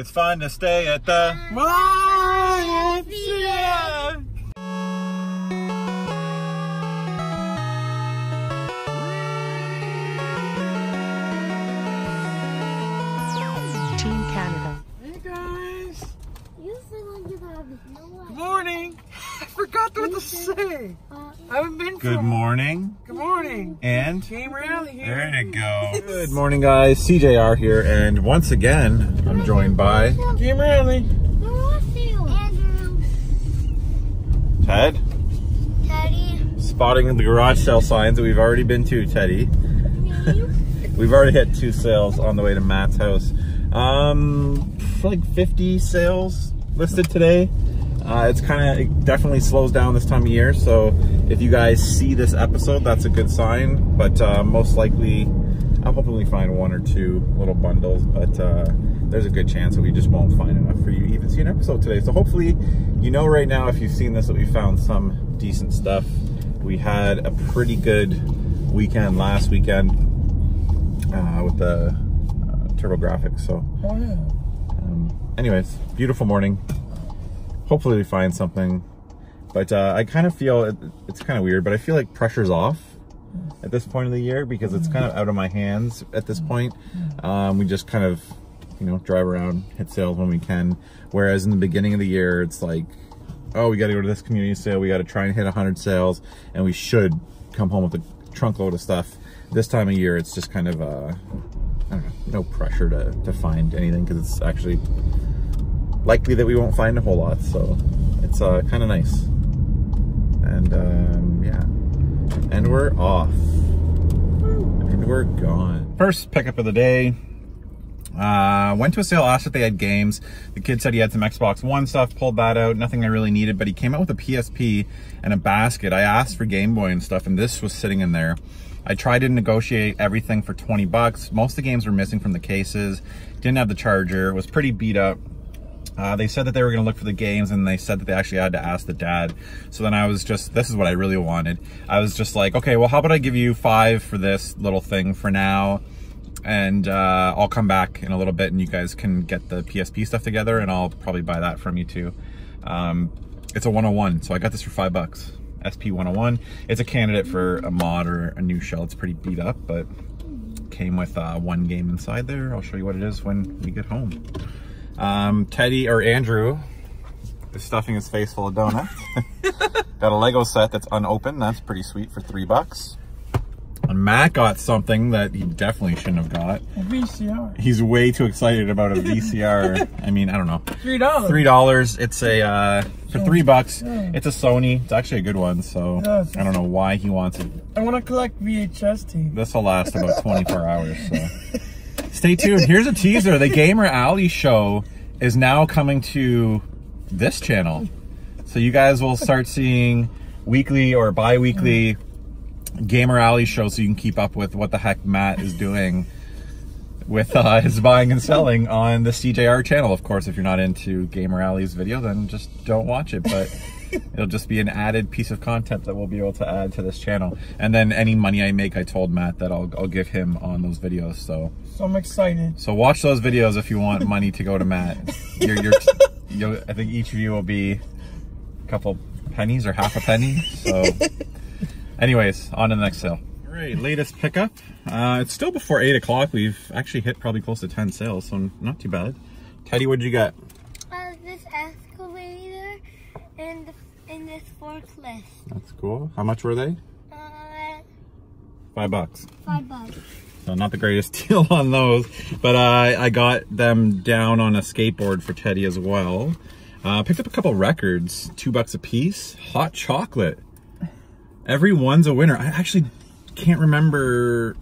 It's fun to stay at the YMCA. Team Canada. Hey guys. You sound like you have no life. Morning. I forgot what to say. I haven't been. Good morning. Good morning. And Gamer Alley here. There you go. Good morning, guys. CJR here, and once again, I'm joined by Gamer Alley. Andrew. Ted. Teddy. Spotting the garage sale signs that we've already been to, Teddy. We've already hit 2 sales on the way to Matt's house. Like 50 sales listed today. It definitely slows down this time of year, so if you guys see this episode, that's a good sign, but most likely, I'll probably find 1 or 2 little bundles, but there's a good chance that we just won't find enough for you to even see an episode today. So hopefully, you know right now, if you've seen this, that we found some decent stuff. We had a pretty good weekend last weekend with the TurboGrafx, so anyways, beautiful morning. Hopefully we find something, but I kind of feel, it's kind of weird, but I feel like pressure's off at this point of the year because it's kind of out of my hands at this point. We just kind of, you know, drive around, hit sales when we can. Whereas in the beginning of the year, it's like, oh, we got to go to this community sale. We got to try and hit 100 sales and we should come home with a trunk load of stuff. This time of year, it's just kind of, I don't know, no pressure to find anything because it's actually likely that we won't find a whole lot, so it's kind of nice. And yeah, and we're off and we're gone. First pickup of the day, went to a sale, asked if they had games. The kid said he had some Xbox One stuff, pulled that out, nothing I really needed, but he came out with a PSP and a basket. I asked for Game Boy and stuff, and this was sitting in there. I tried to negotiate everything for 20 bucks. Most of the games were missing from the cases, didn't have the charger, was pretty beat up. They said that they were going to look for the games, and they said that they actually had to ask the dad. So then I was just, this is what I really wanted. I was just like, okay, well, how about I give you 5 for this little thing for now, and I'll come back in a little bit, and you guys can get the PSP stuff together, and I'll probably buy that from you too. It's a 101, so I got this for $5. SP 101. It's a candidate for a mod or a new shell. It's pretty beat up, but came with 1 game inside there. I'll show you what it is when we get home. Teddy, or Andrew, is stuffing his face full of donuts. Got a Lego set that's unopened. That's pretty sweet for $3. And Matt got something that he definitely shouldn't have got. A VCR. He's way too excited about a VCR. I mean, I don't know. $3. $3. It's a, for $3. Yeah. It's a Sony. It's actually a good one, so yeah, I don't know why he wants it. I want to collect VHS tapes. This will last about 24 hours, so... Stay tuned. Here's a teaser. The Gamer Alley show is now coming to this channel. So you guys will start seeing weekly or bi-weekly Gamer Alley shows so you can keep up with what the heck Matt is doing with his buying and selling on the CJR channel. Of course, if you're not into Gamer Alley's video, then just don't watch it. But it'll just be an added piece of content that we'll be able to add to this channel. And then any money I make, I told Matt that I'll give him on those videos. So I'm excited. So watch those videos if you want money to go to Matt. I think each of you will be a couple pennies or half a penny. So anyways, on to the next sale. All right, latest pickup. It's still before 8 o'clock. We've actually hit probably close to 10 sales, so not too bad. Teddy, what'd you get? This excavator and this forklift. That's cool. How much were they? $5. $5. So not the greatest deal on those, but I got them down on a skateboard for Teddy as well. Picked up a couple records, $2 a piece. Hot chocolate. Every one's a winner. I actually can't remember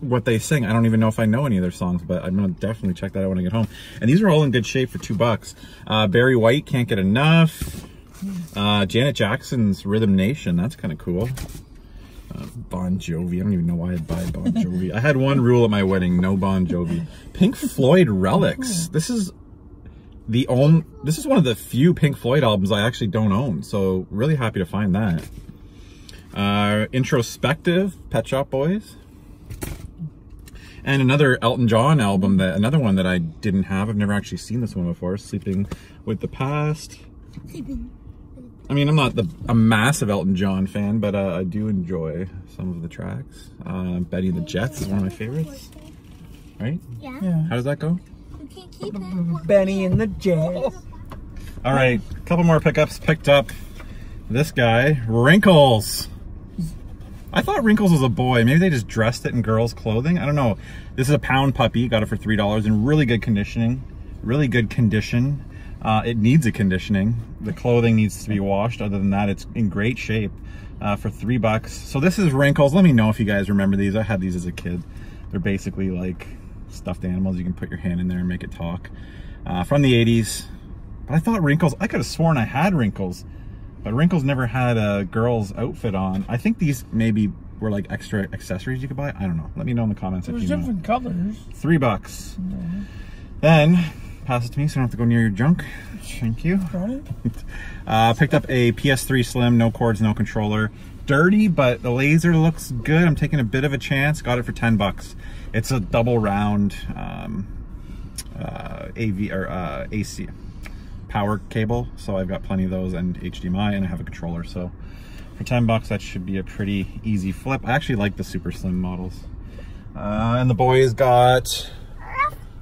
what they sing. I don't even know if I know any of their songs, but I'm gonna definitely check that out when I get home. And these are all in good shape for $2. Barry White, Can't Get Enough. Janet Jackson's Rhythm Nation. That's kind of cool. Bon Jovi. I don't even know why I'd buy Bon Jovi. I had one rule at my wedding, no Bon Jovi. Pink Floyd Relics. This is one of the few Pink Floyd albums I actually don't own, so really happy to find that. Introspective, Pet Shop Boys. And another Elton John album, another one that I didn't have. I've never actually seen this one before, Sleeping with the Past. I mean, I'm not a massive Elton John fan, but I do enjoy some of the tracks. Betty and the Jets is one of my favorites. Right? Yeah. How does that go? Benny and the Jets. All right, a couple more pickups. Picked up this guy, Wrinkles. I thought Wrinkles was a boy. Maybe they just dressed it in girls' clothing. I don't know. This is a Pound Puppy. Got it for $3 in really good conditioning. Really good condition. It needs a conditioning. The clothing needs to be washed. Other than that, it's in great shape for $3. So this is Wrinkles. Let me know if you guys remember these. I had these as a kid. They're basically like stuffed animals. You can put your hand in there and make it talk. From the 80s. But I thought Wrinkles, I could have sworn I had Wrinkles, but Wrinkles never had a girl's outfit on. I think these maybe were like extra accessories you could buy. I don't know. Let me know in the comments if you know. There's different colors. $3. Mm-hmm. Then, pass it to me so I don't have to go near your junk. Thank you. Picked up a PS3 Slim, no cords, no controller. Dirty, but the laser looks good. I'm taking a bit of a chance. Got it for $10. It's a double round AC power cable, so I've got plenty of those and HDMI, and I have a controller, so for $10 that should be a pretty easy flip. I actually like the super slim models. And the boys got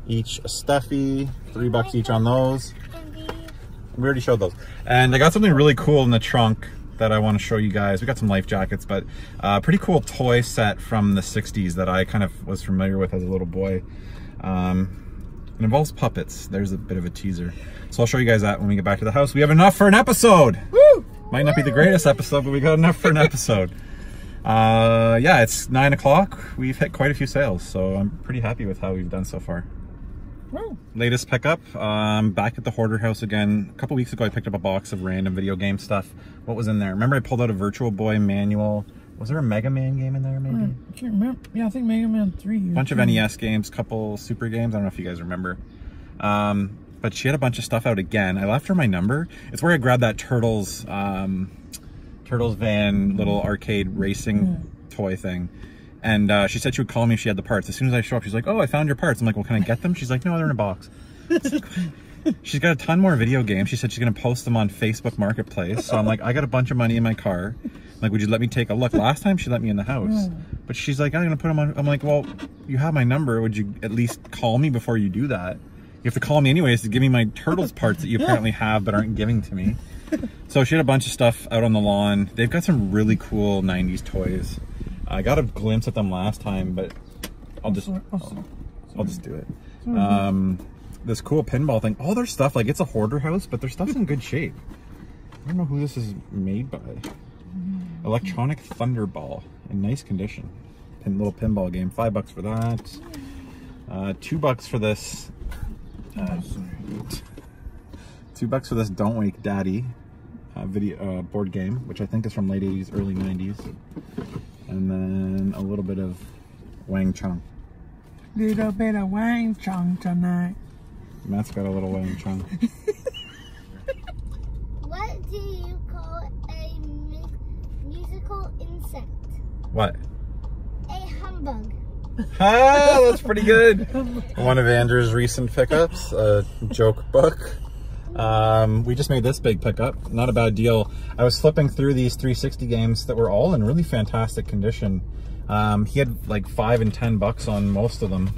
each a Steffi, $3 each on those. We already showed those. And I got something really cool in the trunk that I want to show you guys. We got some life jackets, but a pretty cool toy set from the 60s that I kind of was familiar with as a little boy. It involves puppets. There's a bit of a teaser. So I'll show you guys that when we get back to the house. We have enough for an episode. Woo! Might not be the greatest episode, but we got enough for an episode. Yeah, it's 9 o'clock. We've hit quite a few sales, so I'm pretty happy with how we've done so far. Woo! Latest pickup. Back at the Hoarder house again. A couple weeks ago, I picked up a box of random video game stuff. What was in there? Remember I pulled out a Virtual Boy manual. Was there a Mega Man game in there, maybe? I can't remember. Yeah, I think Mega Man 3. Bunch of NES games, couple Super games. I don't know if you guys remember. But she had a bunch of stuff out again. I left her my number. It's where I grabbed that Turtles van little arcade racing toy thing. And she said she would call me if she had the parts. As soon as I show up, she's like, oh, I found your parts. I'm like, well, can I get them? She's like, no, they're in a box. She's got a ton more video games. She said she's going to post them on Facebook Marketplace. So I'm like, I got a bunch of money in my car. Like, would you let me take a look? Last time she let me in the house. But she's like, I'm going to put them on. I'm like, well, you have my number. Would you at least call me before you do that? You have to call me anyways to give me my Turtles parts that you apparently have but aren't giving to me. So she had a bunch of stuff out on the lawn. They've got some really cool 90s toys. I got a glimpse at them last time, but I'll just do it. This cool pinball thing. All their stuff, like, it's a hoarder house, but their stuff's in good shape. I don't know who this is made by. Electronic Thunderball in nice condition. Little pinball game. $5 for that. $2 for this. $2 for this Don't Wake Daddy video board game, which I think is from late 80s, early 90s. And then a little bit of Wang Chung. Little bit of Wang Chung tonight. Matt's got a little Wang Chung. What do you call a musical insect? What? A humbug. Ah, that's pretty good. One of Andrew's recent pickups, a joke book. We just made this big pickup. Not a bad deal. I was flipping through these 360 games that were all in really fantastic condition. He had like $5 and $10 on most of them.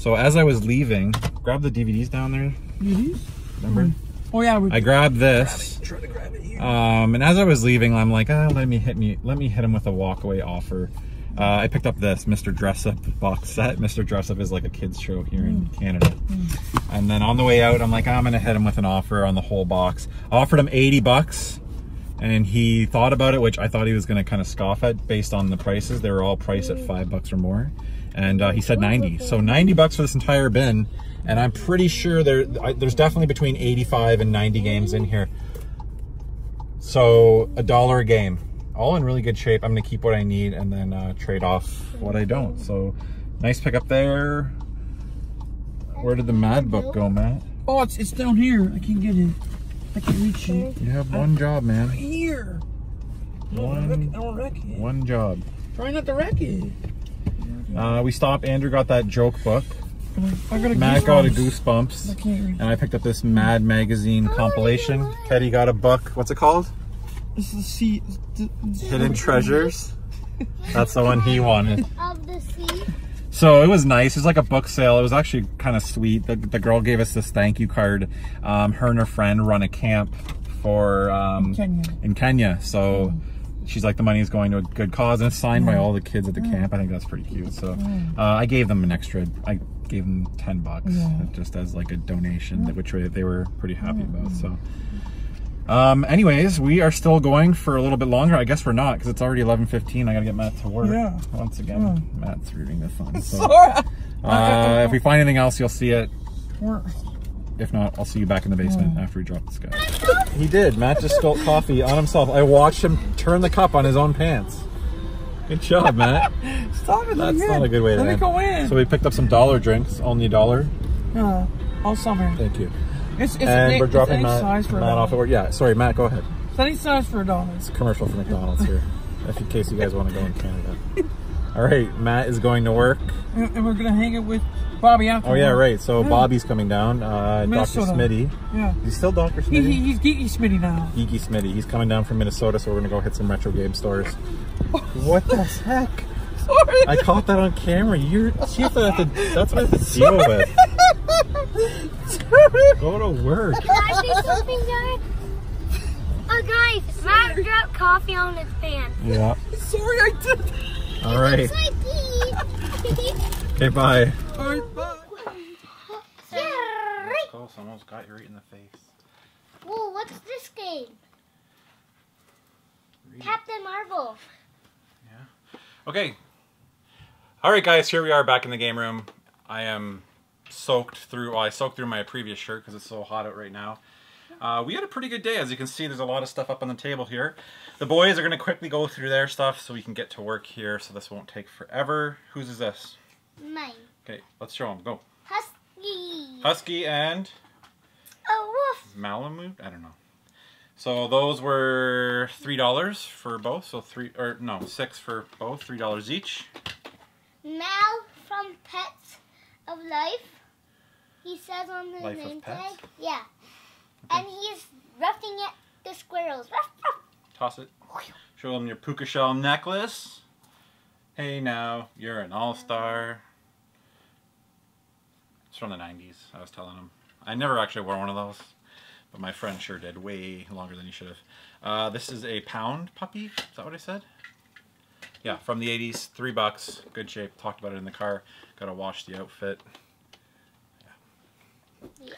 So as I was leaving, grab the DVDs down there. DVDs? Remember? Oh yeah. I grabbed this. Try to grab it here. And as I was leaving, I'm like, ah, let me hit him with a walkaway offer. I picked up this Mr. Dress-Up box set. Mr. Dress-Up is like a kids show here in Canada. And then on the way out, I'm like, I'm gonna hit him with an offer on the whole box. I offered him $80, and he thought about it, which I thought he was gonna kind of scoff at based on the prices. They were all priced at $5 or more, and he said 90. So $90 for this entire bin, and I'm pretty sure there's definitely between 85 and 90 games in here. So $1 a game. All in really good shape. I'm gonna keep what I need and then trade off what I don't. So nice pickup there. Where did the Mad Book go, Matt? Oh, it's down here. I can't get it. I can't reach it. You have one job, man. Right here. I don't wanna wreck it. One job. Try not to wreck it. We stopped. Andrew got that joke book. Matt got a Goosebumps. And I picked up this Mad Magazine compilation. Teddy got a book. What's it called? This is the sea. Hidden Treasures. That's the one he wanted. Of the sea. So it was nice. It was like a book sale. It was actually kind of sweet. The girl gave us this thank you card. Her and her friend run a camp for in Kenya. So she's like, the money is going to a good cause, and it's signed by all the kids at the camp. I think that's pretty cute. So I gave them an extra. I gave them $10 just as like a donation, which they were pretty happy about. So. Anyways, we are still going for a little bit longer. I guess we're not, because it's already 11:15. I gotta get Matt to work. Yeah. Once again, Matt's rooting the phone. So, if we find anything else, you'll see it. If not, I'll see you back in the basement after we drop this guy. He did. Matt just spilled coffee on himself. I watched him turn the cup on his own pants. Good job, Matt. Stop it. That's not a good way to end. Let me go in. So we picked up some dollar drinks, only $1. All summer. Thank you. And we're dropping Matt off at work. Yeah, sorry, Matt, go ahead. It's any size for $1. It's a commercial for McDonald's here, in case you guys want to go in Canada. All right, Matt is going to work. And we're going to hang it with Bobby after. Oh, yeah, right. So Bobby's coming down. Dr. Smitty. Yeah. He's still Dr. Smitty? He's Geeky Smitty now. Geeky Smitty. He's coming down from Minnesota, so we're going to go hit some retro game stores. What the heck? Sorry. I caught that on camera. That's what I have to deal with. Go to work. Can I say something, guys? Oh, guys, Matt dropped coffee on his pants. Yeah. Sorry, I did. All right. Okay, bye. All right, bye. Sorry. Close, almost got you right in the face. Whoa, what's this game? Captain Marvel. Yeah. Okay. All right, guys, here we are back in the game room. I soaked through my previous shirt because it's so hot out right now. We had a pretty good day. As you can see, there's a lot of stuff up on the table here. The boys are going to quickly go through their stuff so we can get to work here, so this won't take forever. Whose is this? Mine. Okay, let's show them. Go. Husky. Husky and? A wolf. Malamute? I don't know. So those were $3 for both. So $6 for both. $3 each. Mal from Pets of Life. He says on the name tag. Yeah. Okay. And he's roughing it the squirrels. Ruff, ruff. Toss it. Show them your puka shell necklace. Hey now, you're an all-star. It's from the 90s, I was telling him. I never actually wore one of those, but my friend sure did, way longer than he should have. This is a Pound Puppy, is that what I said? Yeah, from the 80s, $3, good shape, talked about it in the car. Gotta wash the outfit. Yeah.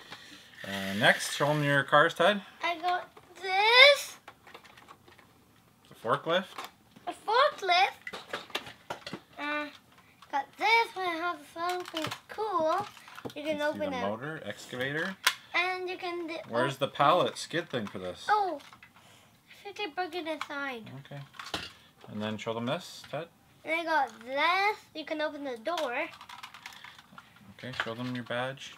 Next, show them your cars, Ted. I got this. It's a forklift. A forklift. Got this. When I have something cool, you can open it. Motor, excavator. And you can. Where's the pallet skid thing for this? Oh, I think I broke it aside. Okay. And then show them this, Ted. And I got this. You can open the door. Okay, show them your badge.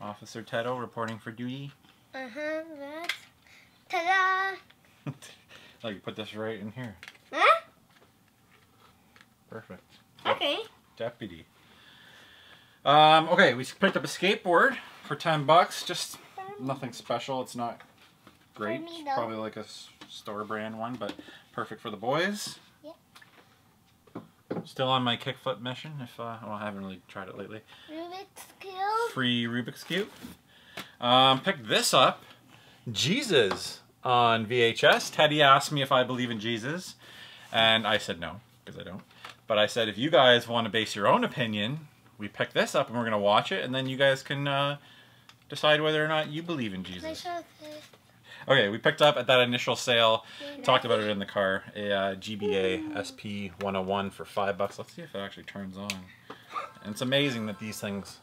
Officer Teddo reporting for duty. That's. Ta-da! Like you put this right in here. Huh? Perfect. Okay. Deputy. Okay, we picked up a skateboard for $10. Just nothing special. It's not great. It's probably like a store brand one, but perfect for the boys. Still on my kickflip mission, if I haven't really tried it lately. Rubik's Cube. Free Rubik's Cube. Picked this up, Jesus, on VHS. Teddy asked me if I believe in Jesus, and I said no, because I don't. But I said, if you guys want to base your own opinion, we picked this up and we're going to watch it, and then you guys can decide whether or not you believe in Jesus. Okay, we picked up at that initial sale, talked about it in the car, a GBA SP 101 for $5. Let's see if it actually turns on. And it's amazing that these things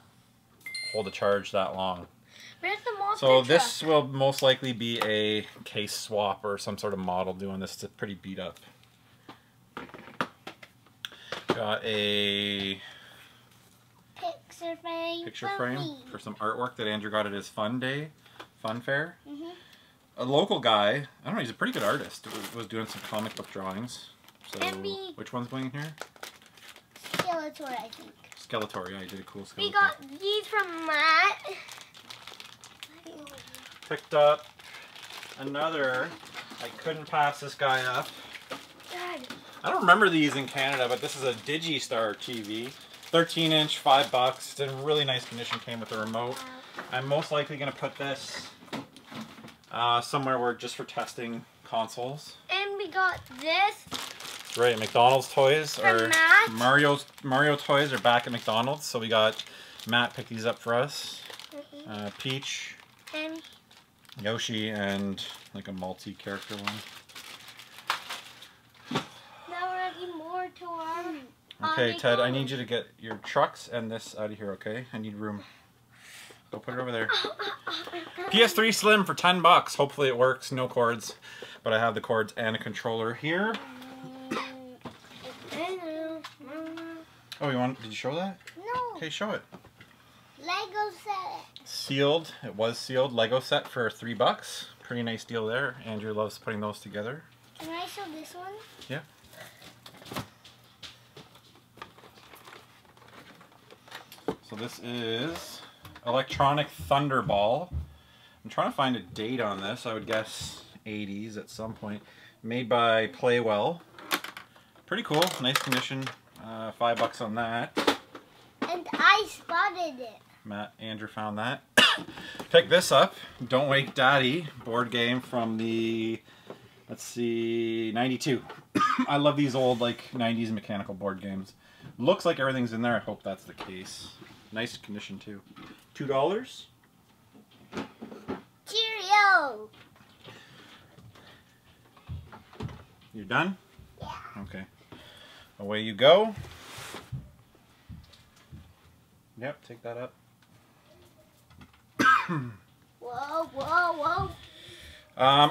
hold a charge that long. Where's the monster truck? So this will most likely be a case swap or some sort of model doing this. It's pretty beat up. Got a picture frame for some artwork that Andrew got at his fun fair. A local guy, I don't know, he's a pretty good artist, was doing some comic book drawings. So, which one's going in here? Skeletor, I think. Skeletor, yeah, you did a cool Skeletor. We got these from Matt. Picked up another. I couldn't pass this guy up. God. I don't remember these in Canada, but this is a Digistar TV. 13-inch, $5. It's in really nice condition, came with a remote. I'm most likely going to put this somewhere where just for testing consoles. And we got this. Right, McDonald's toys or Mario toys are back at McDonald's. So we got Matt picked these up for us. Mm-hmm. Peach, and Yoshi, and like a multi-character one. Now we're adding more to our. Okay, Ted, I need you to get your trucks and this out of here. Okay, I need room. Go put it over there. PS3 Slim for $10. Hopefully it works. No cords, but I have the cords and a controller here. Oh, you want? Did you show that? No. Okay, show it. Lego set. Sealed. It was sealed. Lego set for $3. Pretty nice deal there. Andrew loves putting those together. Can I show this one? Yeah. So this is electronic Thunderball. I'm trying to find a date on this. I would guess 80s at some point. Made by Playwell. Pretty cool. Nice condition. $5 on that. And I spotted it. Matt, Andrew found that. Pick this up. Don't Wake Daddy board game from the, let's see, 92. I love these old like 90s mechanical board games. Looks like everything's in there. I hope that's the case. Nice condition too. $2. Cheerio. You're done? Yeah. Okay. Away you go. Yep, take that up. Whoa, whoa, whoa.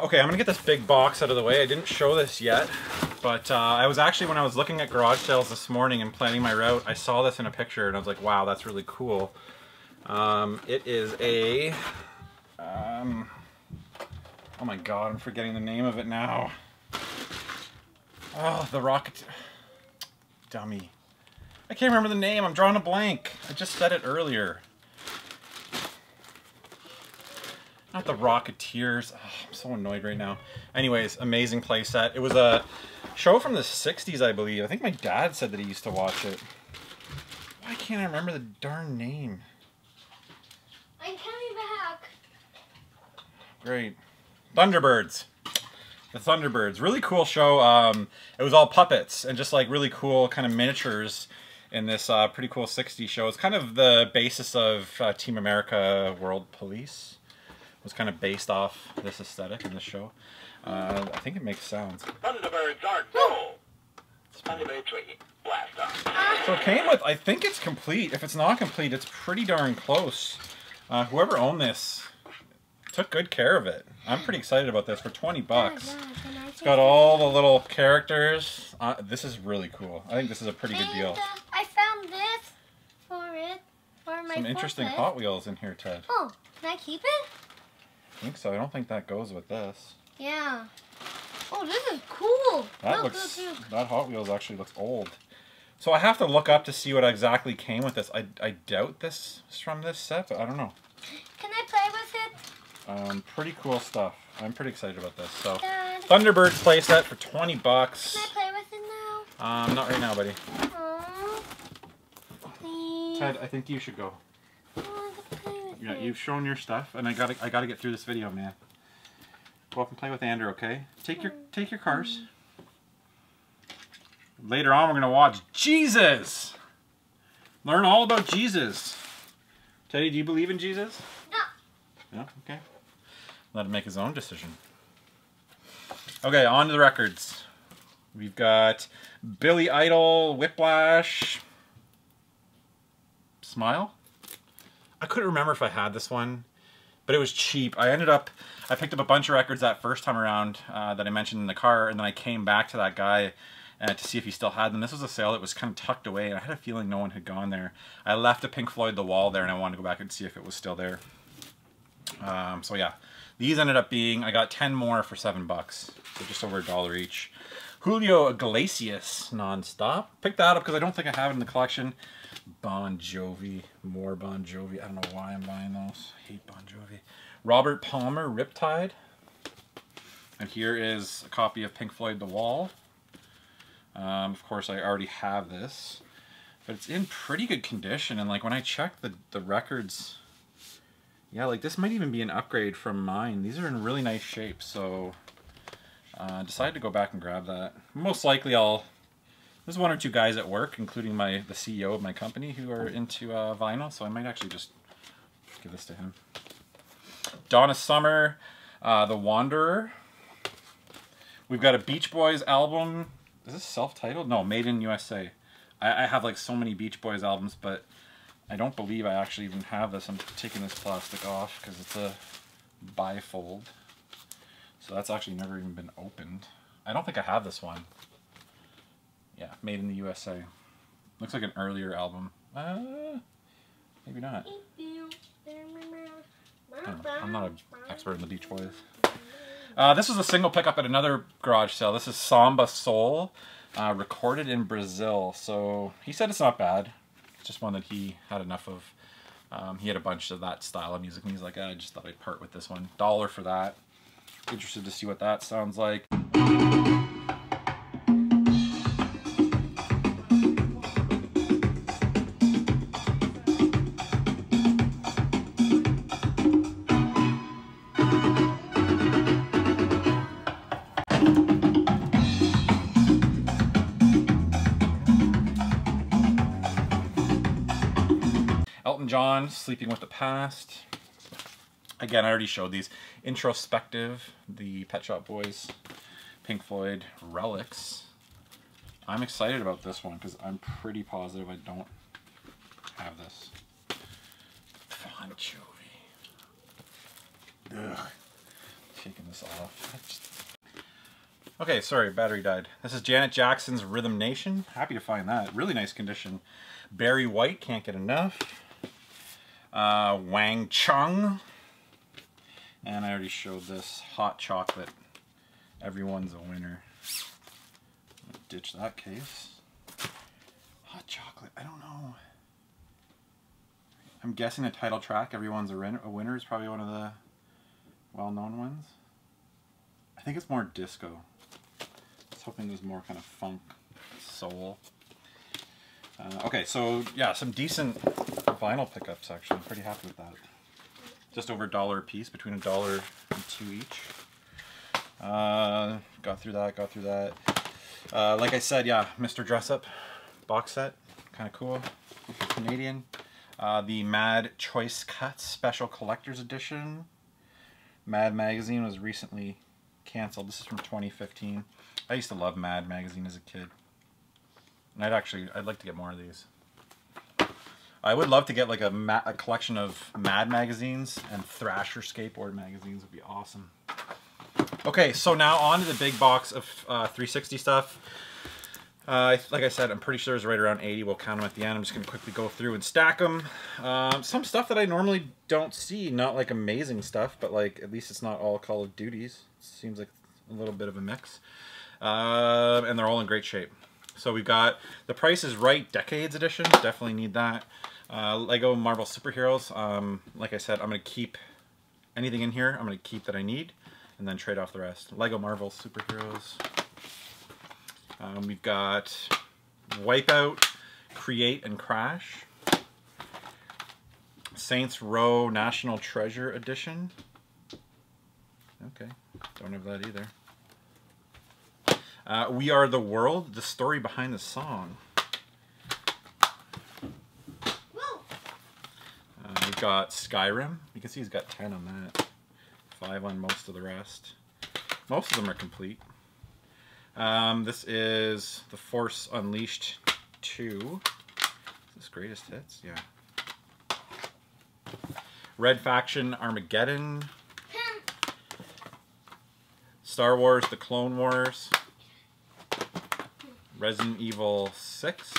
Okay, I'm going to get this big box out of the way. I didn't show this yet, but I was actually, when I was looking at garage sales this morning and planning my route, I saw this in a picture and I was like, wow, that's really cool. It is a, oh my God, I'm forgetting the name of it now. Oh, the rocket. Dummy. I can't remember the name. I'm drawing a blank. I just said it earlier. Not the Rocketeers. Oh, I'm so annoyed right now. Anyways, amazing playset. It was a show from the 60s, I believe. I think my dad said that he used to watch it. Why can't I remember the darn name? I'm coming back. Great. Thunderbirds. The Thunderbirds, really cool show. It was all puppets and just like really cool kind of miniatures in this pretty cool 60s show. It's kind of the basis of Team America World Police. It was kind of based off this aesthetic in this show. I think it makes sounds. Thunderbirds are cool. Thunderbird 3, blast off. So it came with, I think it's complete. If it's not complete, it's pretty darn close. Whoever owned this took good care of it. I'm pretty excited about this for $20. It's got all the little characters. This is really cool. I think this is a pretty good deal. I found this for it. For my some interesting Hot Wheels in here, Ted. Oh, can I keep it? I think so. I don't think that goes with this. Yeah. Oh, this is cool. That looks. Look. That Hot Wheels actually looks old. So I have to look up to see what exactly came with this. I doubt this is from this set, but I don't know. Can I play with it? Pretty cool stuff. I'm pretty excited about this. So, Dad. Thunderbirds playset for $20. Can I play with it now? Not right now, buddy. Aww. Ted, I think you should go. I want to play with it. You've shown your stuff, and I gotta get through this video, man. Go up and play with Andrew, okay? Take your cars. Later on, we're gonna watch Jesus. Learn all about Jesus. Teddy, do you believe in Jesus? No. No? Okay. Let him make his own decision. Okay, on to the records. We've got Billy Idol, Whiplash, Smile. I couldn't remember if I had this one, but it was cheap. I picked up a bunch of records that first time around that I mentioned in the car, and then I came back to that guy to see if he still had them. This was a sale that was kind of tucked away, and I had a feeling no one had gone there. I left a Pink Floyd The Wall there, and I wanted to go back and see if it was still there. So yeah, these ended up being, I got 10 more for $7, so just over $1 each. Julio Iglesias nonstop. Picked that up because I don't think I have it in the collection. Bon Jovi, more Bon Jovi. I don't know why I'm buying those. I hate Bon Jovi. Robert Palmer, Riptide. And here is a copy of Pink Floyd The Wall. Of course, I already have this. But it's in pretty good condition. And like when I check the records, yeah, like this might even be an upgrade from mine. These are in really nice shape. So I decided to go back and grab that. Most likely I'll... There's one or two guys at work, including the CEO of my company, who are into vinyl. So I might actually just give this to him. Donna Summer, The Wanderer. We've got a Beach Boys album. Is this self-titled? No, Made in USA. I have like so many Beach Boys albums, but I don't believe I actually even have this. I'm taking this plastic off because it's a bifold. So that's actually never even been opened. I don't think I have this one. Yeah, Made in the USA. Looks like an earlier album. Maybe not. I'm not an expert in the Beach Boys. This was a single pickup at another garage sale. This is Samba Soul, recorded in Brazil. So he said it's not bad. It's just one that he had enough of. He had a bunch of that style of music, and he's like, I just thought I'd part with this one. $1 for that. Interested to see what that sounds like. John, Sleeping with the Past. Again, I already showed these. Introspective, the Pet Shop Boys, Pink Floyd, Relics. I'm excited about this one because I'm pretty positive I don't have this. Bon Jovi. Ugh. Taking this off. Okay, sorry, battery died. This is Janet Jackson's Rhythm Nation. Happy to find that. Really nice condition. Barry White, Can't Get Enough. Wang Chung, and I already showed this. Hot Chocolate, Everyone's a Winner. Ditch that case. Hot Chocolate, I don't know. I'm guessing the title track, Everyone's a Winner, is probably one of the well-known ones. I think it's more disco. I was hoping it was more kind of funk, soul. Okay, so yeah, some decent vinyl pickups actually. I'm pretty happy with that. Just over $1 a piece, between $1 and $2 each. Got through that, got through that. Like I said, yeah, Mr. Dress-Up box set, kind of cool. If you're Canadian, the Mad Choice Cuts Special Collector's Edition. Mad Magazine was recently canceled. This is from 2015. I used to love Mad Magazine as a kid. And I'd like to get more of these. I would love to get like a collection of Mad magazines, and Thrasher skateboard magazines would be awesome. Okay, so now on to the big box of 360 stuff. Like I said, I'm pretty sure it's right around 80. We'll count them at the end. I'm just gonna quickly go through and stack them. Some stuff that I normally don't see, not like amazing stuff, but like at least it's not all Call of Duties. Seems like a little bit of a mix. And they're all in great shape. So we've got the Price is Right Decades Edition, definitely need that. Lego Marvel Superheroes, like I said, I'm going to keep anything in here, I'm going to keep that I need, and then trade off the rest. Lego Marvel Superheroes. We've got Wipeout, Create and Crash. Saints Row National Treasure Edition. Okay, don't have that either. We Are the World, The Story Behind the Song. We've got Skyrim. You can see he's got 10 on that. 5 on most of the rest. Most of them are complete. This is The Force Unleashed 2. Is this Greatest Hits? Yeah. Red Faction Armageddon. Star Wars The Clone Wars. Resident Evil 6,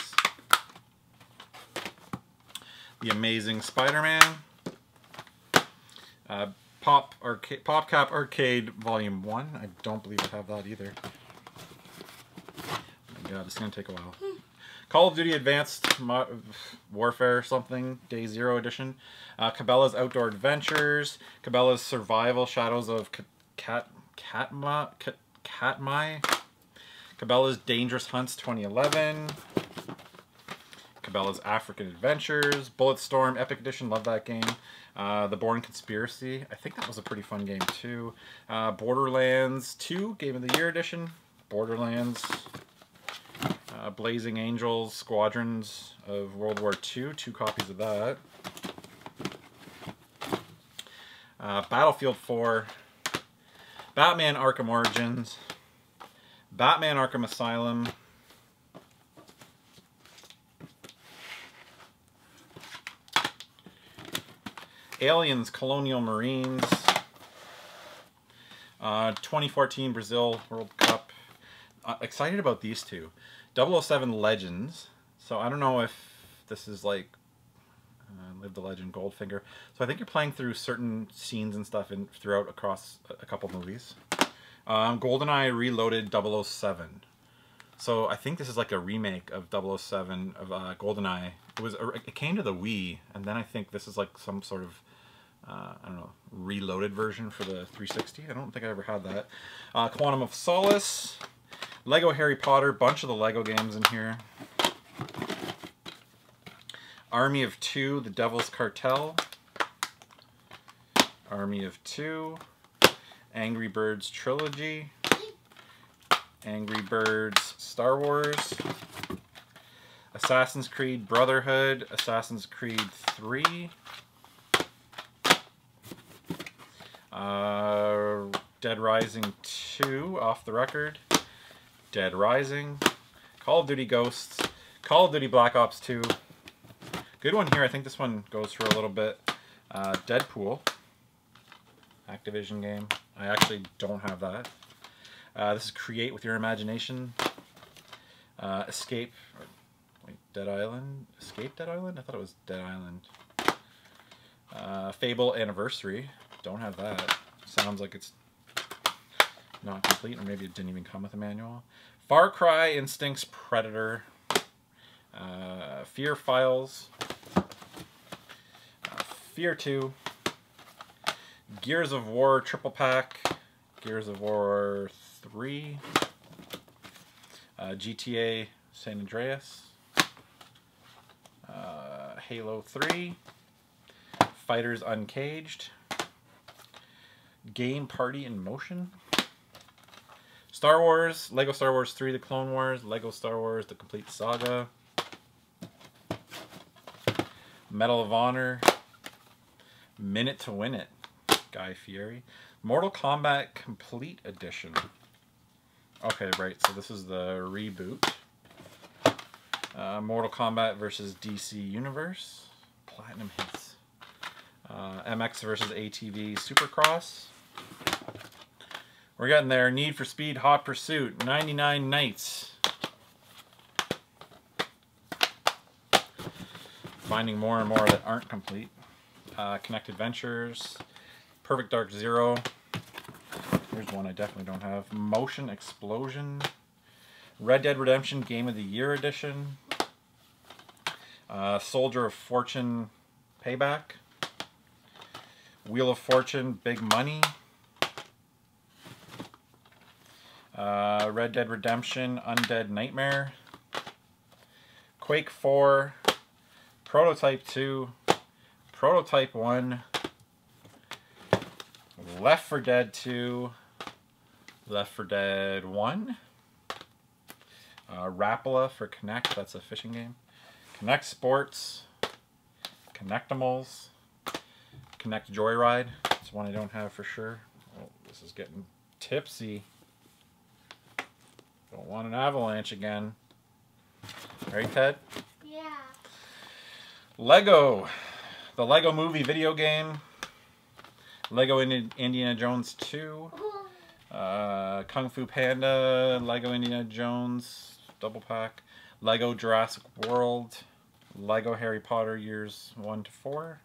The Amazing Spider-Man, PopCap Arcade Volume 1, I don't believe I have that either, god, it's gonna take a while. Call of Duty Advanced Warfare something, Day Zero Edition. Cabela's Outdoor Adventures. Cabela's Survival Shadows of Katmai. Cabela's Dangerous Hunts 2011. Cabela's African Adventures. Bulletstorm Epic Edition, love that game. The Bourne Conspiracy, I think that was a pretty fun game too. Borderlands 2, Game of the Year Edition. Borderlands. Blazing Angels, Squadrons of World War II, 2 copies of that. Battlefield 4, Batman Arkham Origins, Batman Arkham Asylum, Aliens Colonial Marines, 2014 Brazil World Cup. Excited about these two. 007 Legends, so I don't know if this is like Live the Legend, Goldfinger. So I think you're playing through certain scenes and stuff in, throughout across a couple movies. GoldenEye Reloaded 007. So I think this is like a remake of 007 of GoldenEye. It came to the Wii, and then I think this is like some sort of, I don't know, reloaded version for the 360. I don't think I ever had that. Quantum of Solace. Lego Harry Potter, bunch of the Lego games in here. Army of Two, The Devil's Cartel. Army of Two. Angry Birds Trilogy. Angry Birds Star Wars. Assassin's Creed Brotherhood. Assassin's Creed 3. Dead Rising 2, off the record. Dead Rising, Call of Duty Ghosts, Call of Duty Black Ops 2, good one here, I think this one goes for a little bit, Deadpool, Activision game, I actually don't have that, this is Create with Your Imagination, Escape, wait, Dead Island, Escape Dead Island? I thought it was Dead Island, Fable Anniversary, don't have that, sounds like it's not complete, or maybe it didn't even come with a manual. Far Cry Instincts Predator. Fear Files. Fear 2. Gears of War Triple Pack. Gears of War 3. GTA San Andreas. Halo 3. Fighters Uncaged. Game Party in Motion. Star Wars, Lego Star Wars 3, The Clone Wars, Lego Star Wars, The Complete Saga, Medal of Honor, Minute to Win It, Guy Fieri, Mortal Kombat Complete Edition. Okay, right, so this is the reboot. Mortal Kombat versus DC Universe, Platinum Hits, MX versus ATV Supercross. We're getting there. Need for Speed Hot Pursuit, 99 Nights. Finding more and more that aren't complete. Connect Adventures, Perfect Dark Zero. Here's one I definitely don't have. Motion Explosion, Red Dead Redemption Game of the Year Edition, Soldier of Fortune Payback, Wheel of Fortune Big Money. Red Dead Redemption, Undead Nightmare, Quake 4, Prototype 2, Prototype 1, Left 4 Dead 2, Left 4 Dead 1, Rapala for Kinect, that's a fishing game, Kinect Sports, Kinectimals, Kinect Joyride, that's one I don't have for sure. Oh, this is getting tipsy. Don't want an avalanche again. Right, Ted? Yeah. Lego. The Lego Movie video game. Lego Indiana Jones 2. Kung Fu Panda. Lego Indiana Jones double pack. Lego Jurassic World. Lego Harry Potter years 1 to 4.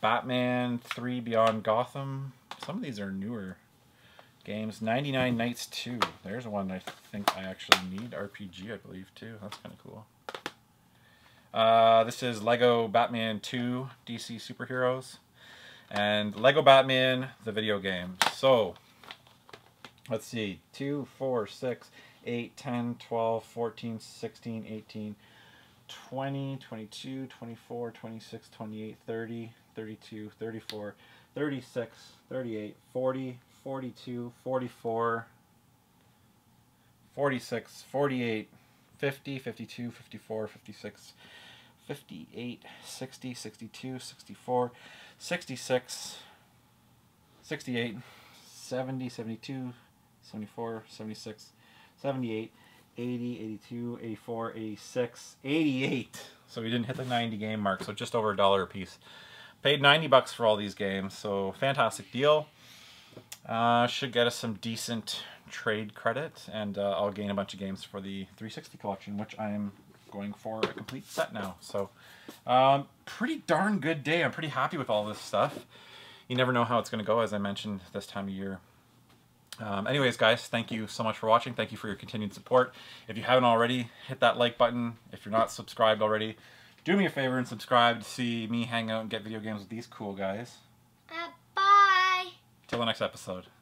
Batman 3 Beyond Gotham. Some of these are newer Games, 99 Nights 2. There's one I think I actually need. RPG, I believe, too. That's kind of cool. This is Lego Batman 2 DC Superheroes. And Lego Batman, the video game. So, let's see. 2, 4, 6, 8, 10, 12, 14, 16, 18, 20, 22, 24, 26, 28, 30, 32, 34, 36, 38, 40, 42, 44, 46, 48, 50, 52, 54, 56, 58, 60, 62, 64, 66, 68, 70, 72, 74, 76, 78, 80, 82, 84, 86, 88. So we didn't hit the 90 game mark, so just over $1 a piece. Paid 90 bucks for all these games, so fantastic deal. Should get us some decent trade credit, and I'll gain a bunch of games for the 360 collection, which I'm going for a complete set now. So, pretty darn good day. I'm pretty happy with all this stuff. You never know how it's going to go, as I mentioned, this time of year. Anyways, guys, thank you so much for watching. Thank you for your continued support. If you haven't already, hit that like button. If you're not subscribed already, do me a favor and subscribe to see me hang out and get video games with these cool guys. Till the next episode.